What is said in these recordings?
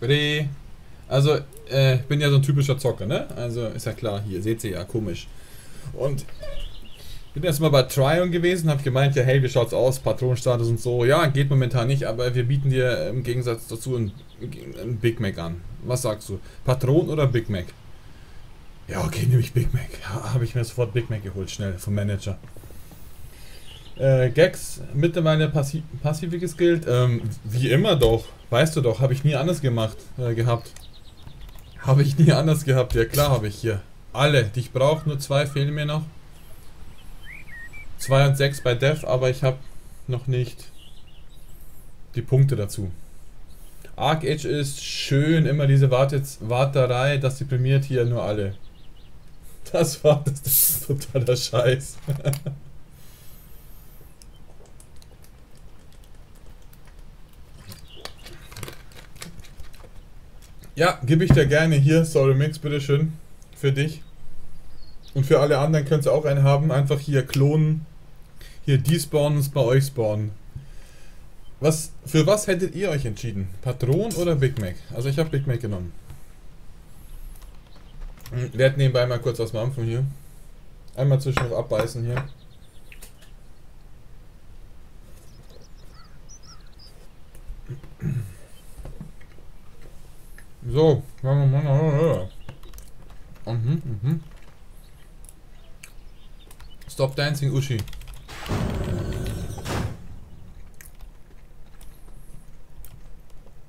Ready. Also, ich bin ja so ein typischer Zocker, ne? Also, ist ja klar, hier, seht ihr ja, komisch. Und bin erst mal bei Tryon gewesen, hab gemeint, ja, hey, wie schaut's aus, Patronenstatus und so. Ja, geht momentan nicht, aber wir bieten dir im Gegensatz dazu einen Big Mac an. Was sagst du? Patron oder Big Mac? Ja, okay, nehme ich Big Mac. Ja, habe ich mir sofort Big Mac geholt, schnell, vom Manager. Gags, mittlerweile passive geskillt. Wie immer doch, weißt du doch, habe ich nie anders gemacht, gehabt. Habe ich nie anders gehabt, ja klar habe ich hier. Alle, die ich brauche, nur 2 fehlen mir noch. 2 und 6 bei Dev, aber ich habe noch nicht die Punkte dazu. ArcheAge ist schön, immer diese Warterei, dass sie prämiert hier nur alle. Das ist totaler Scheiß. Ja, gebe ich dir gerne hier, sorry Mix, bitteschön, für dich. Und für alle anderen könnt ihr auch einen haben, einfach hier klonen, hier die spawnen und bei euch spawnen. Was, für was hättet ihr euch entschieden? Patron oder Big Mac? Also ich habe Big Mac genommen. Ich werde nebenbei mal kurz was mampfen hier. Einmal zwischendurch abbeißen hier. So, Stop dancing, Uschi.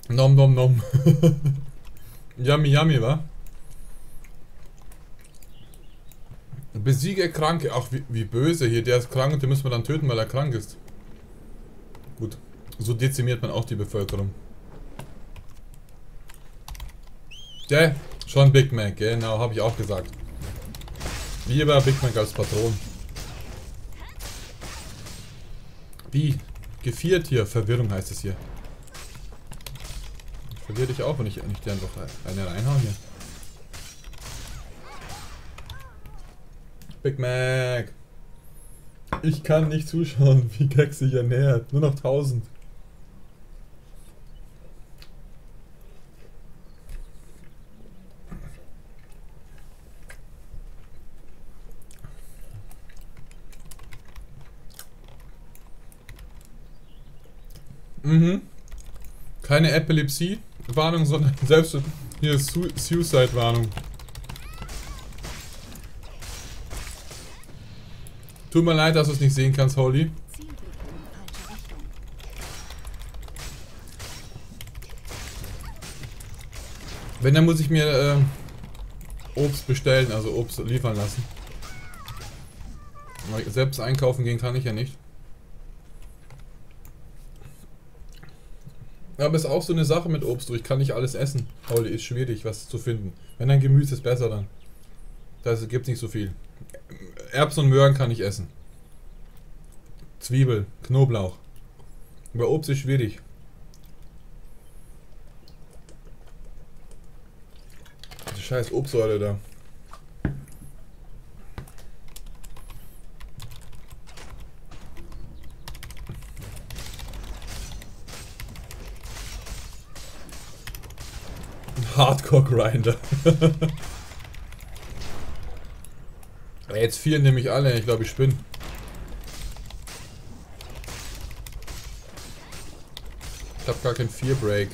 Nom nom nom. Yummy yummy, wa? Besiege Kranke. Ach, wie böse hier. Der ist krank und den müssen wir dann töten, weil er krank ist. Gut. So dezimiert man auch die Bevölkerung. Ja, schon Big Mac, genau, habe ich auch gesagt. Lieber Big Mac als Patron. Wie? Geviert hier. Verwirrung heißt es hier. Ich verwirre dich auch, wenn ich nicht einfach eine reinhaue hier. Big Mac. Ich kann nicht zuschauen, wie Gag sich ernährt. Nur noch 1000. Keine Epilepsie-Warnung, sondern selbst hier Suicide-Warnung. Tut mir leid, dass du es nicht sehen kannst, Holly. Wenn, dann muss ich mir Obst bestellen, also Obst liefern lassen. Weil selbst einkaufen gehen kann ich ja nicht. Aber ist auch so eine Sache mit Obst, ich kann nicht alles essen. Holly, ist schwierig, was zu finden. Wenn dann Gemüse ist besser dann. Da gibt es nicht so viel. Erbsen und Möhren kann ich essen. Zwiebel, Knoblauch. Bei Obst ist schwierig. Die scheiß Obstsäure da. Hardcore Grinder. Jetzt fehlen nämlich alle, ich glaube ich spinne. Ich habe gar keinen Fear Break.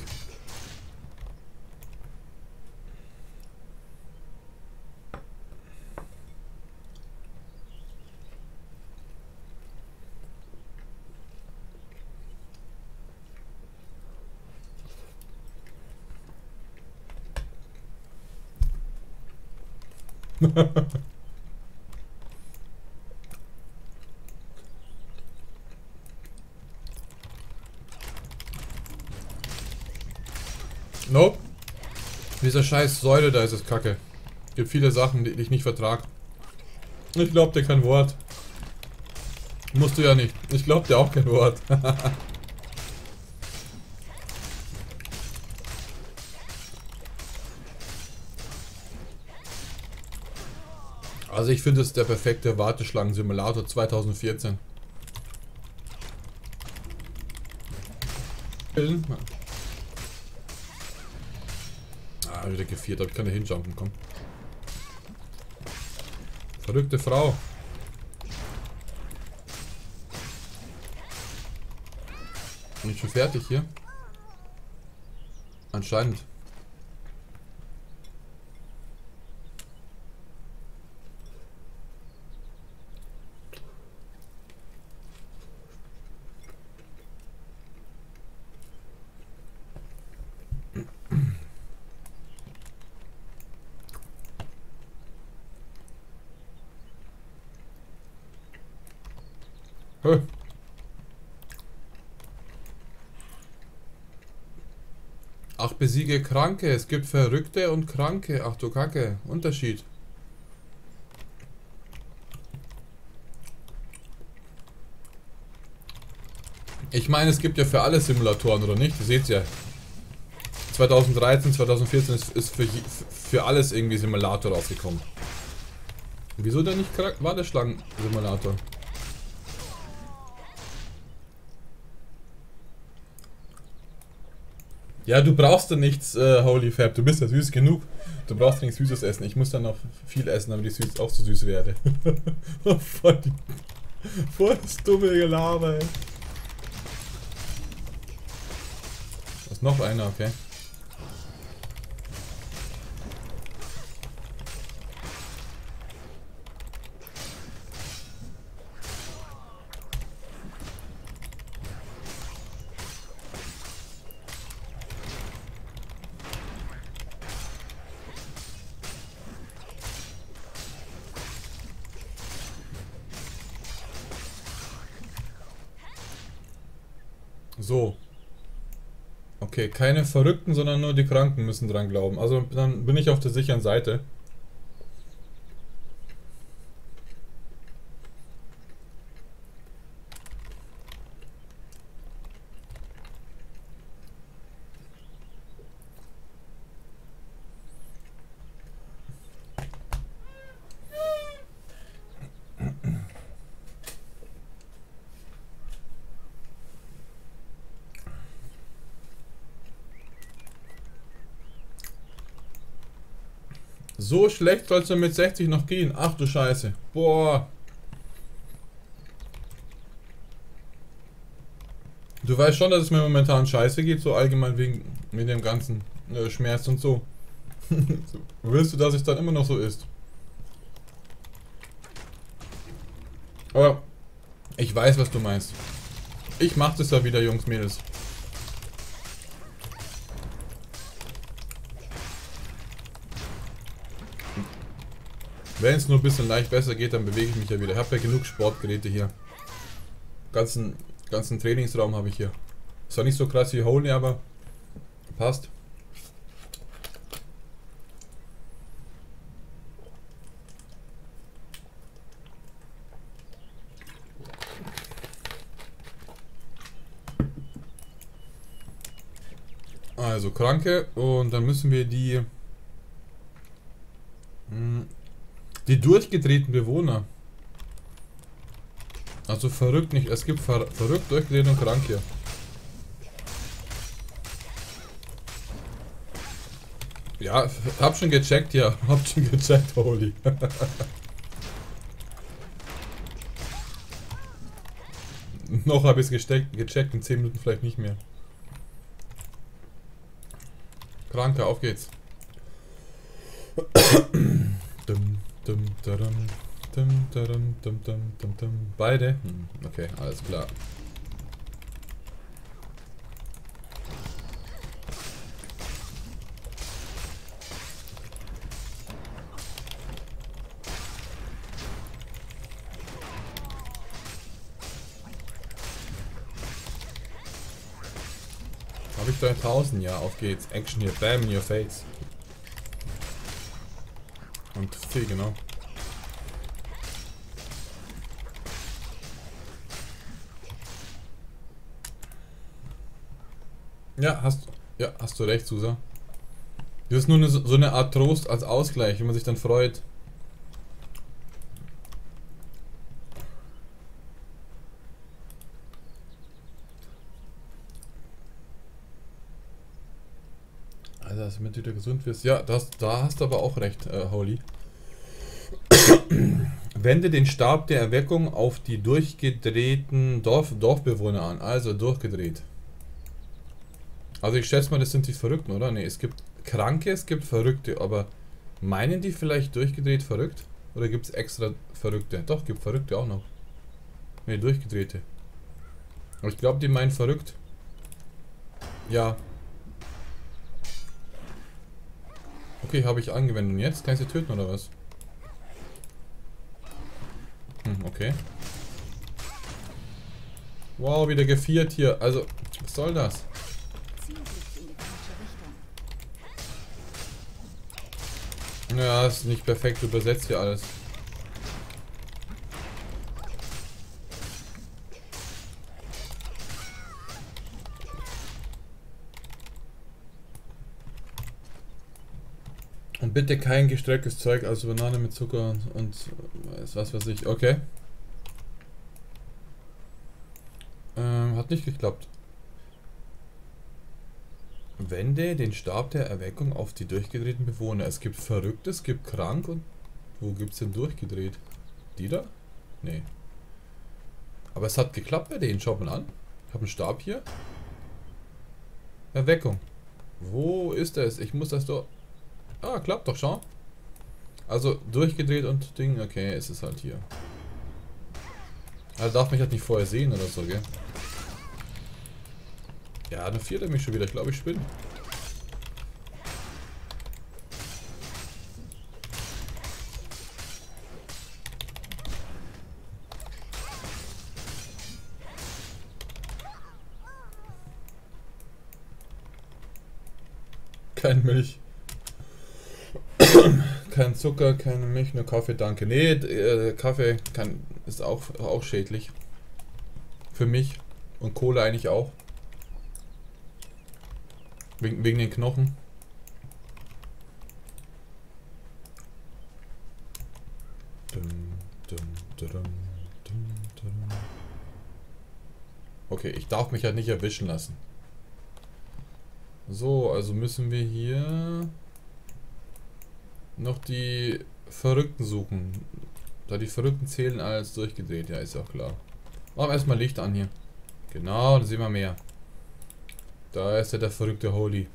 Nope. Dieser scheiß Säule da ist es kacke. Gibt viele Sachen, die ich nicht vertrage. Ich glaub dir kein Wort. Musst du ja nicht. Ich glaub dir auch kein Wort. Also ich finde es der perfekte Warteschlangen-Simulator 2014. Ah, wieder geviert, aber ich kann da hinjumpen, komm. Verrückte Frau. Bin ich schon fertig hier? Anscheinend. Ach, besiege Kranke. Es gibt Verrückte und Kranke. Ach du Kacke. Unterschied. Ich meine, es gibt ja für alle Simulatoren, oder nicht? Ihr seht ja. 2013, 2014 ist für alles irgendwie Simulator rausgekommen. Wieso denn nicht war der Schlangensimulator? Ja, du brauchst da nichts, Holy Fab. Du bist ja süß genug. Du brauchst nichts Süßes essen. Ich muss dann noch viel essen, damit ich süß, auch so süß werde. Voll das dumme Gelaber, ey. Da ist noch einer, okay. So. Okay, keine Verrückten, sondern nur die Kranken müssen dran glauben. Also dann bin ich auf der sicheren Seite. So schlecht soll es mit 60 noch gehen. Ach du Scheiße. Boah. Du weißt schon, dass es mir momentan scheiße geht, so allgemein wegen mit dem ganzen Schmerz und so. Willst du, dass es dann immer noch so ist? Aber ich weiß, was du meinst. Ich mach das ja wieder, Jungs, Mädels. Wenn es nur ein bisschen leicht besser geht, dann bewege ich mich ja wieder. Ich habe ja genug Sportgeräte hier. Ganzen Trainingsraum habe ich hier. Ist zwar nicht so krass wie Holy, aber passt. Also Kranke, und dann müssen wir die durchgedrehten Bewohner. Also verrückt nicht. Es gibt verrückt, durchgedreht und krank hier. Ja, hab schon gecheckt, ja. Hab schon gecheckt, Holy. Noch habe ich es gecheckt, in 10 Minuten vielleicht nicht mehr. Kranke, auf geht's. Beide? Okay, alles klar. Habe ich da 1000? Ja, auf geht's. Action hier, bam in your face. Und C, genau. Ja, hast du recht, Susa. Das ist nur so eine Art Trost als Ausgleich, wenn man sich dann freut. Alter, damit du wieder gesund wirst. Ja, da hast du aber auch recht, Holly. Wende den Stab der Erweckung auf die durchgedrehten Dorfbewohner an. Also durchgedreht. Also ich schätze mal, das sind die Verrückten, oder? Ne, es gibt Kranke, es gibt Verrückte. Aber meinen die vielleicht durchgedreht verrückt? Oder gibt es extra Verrückte? Doch, gibt Verrückte auch noch. Ne, durchgedrehte. Aber ich glaube, die meinen verrückt. Ja. Okay, habe ich angewendet. Und jetzt? Kann ich sie töten, oder was? Okay. Wow, wieder geviert hier. Also, was soll das? Ja, ist nicht perfekt. Übersetzt hier alles. Und bitte kein gestrecktes Zeug, also Banane mit Zucker und was weiß ich. Okay. Hat nicht geklappt. Wende den Stab der Erweckung auf die durchgedrehten Bewohner. Es gibt verrückt, es gibt krank und... Wo gibt's denn durchgedreht? Die da? Nee. Aber es hat geklappt bei denen. Schaut mal an. Ich habe einen Stab hier. Erweckung. Wo ist das? Ich muss das doch... Ah, klappt doch, schau. Also durchgedreht und Ding. Okay, es ist halt hier. Also darf mich halt nicht vorher sehen oder so, gell? Ja, dann viert er mich schon wieder. Ich glaube, ich spinne. Kein Milch. Kein Zucker, keine Milch, nur Kaffee, danke. Nee, Kaffee ist auch schädlich. Für mich. Und Kohle eigentlich auch. Wegen den Knochen. Okay, ich darf mich halt nicht erwischen lassen. So, also müssen wir hier... noch die Verrückten suchen. Da die Verrückten zählen als durchgedreht. Ja, ist auch klar. Machen wir erstmal Licht an hier. Genau, da sehen wir mehr. Da ist ja der verrückte Holy.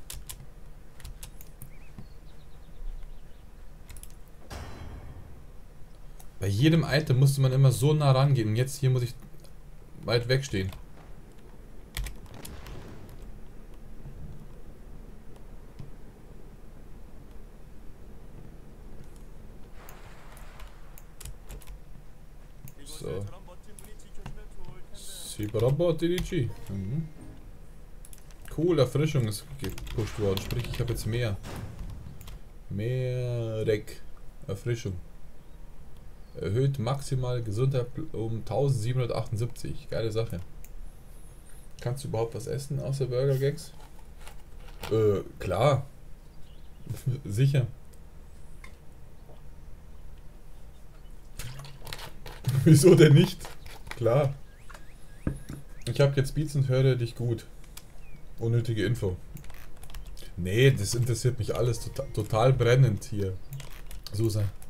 Bei jedem Item musste man immer so nah rangehen. Und jetzt hier muss ich weit wegstehen. Cool, Erfrischung ist gepusht worden. Sprich, ich habe jetzt mehr. Mehr Reck. Erfrischung. Erhöht maximale Gesundheit um 1778. Geile Sache. Kannst du überhaupt was essen außer Burger Gags? Klar. Sicher. Wieso denn nicht? Klar. Ich habe jetzt Beats und höre dich gut. Unnötige Info. Nee, das interessiert mich alles total brennend hier. Susan.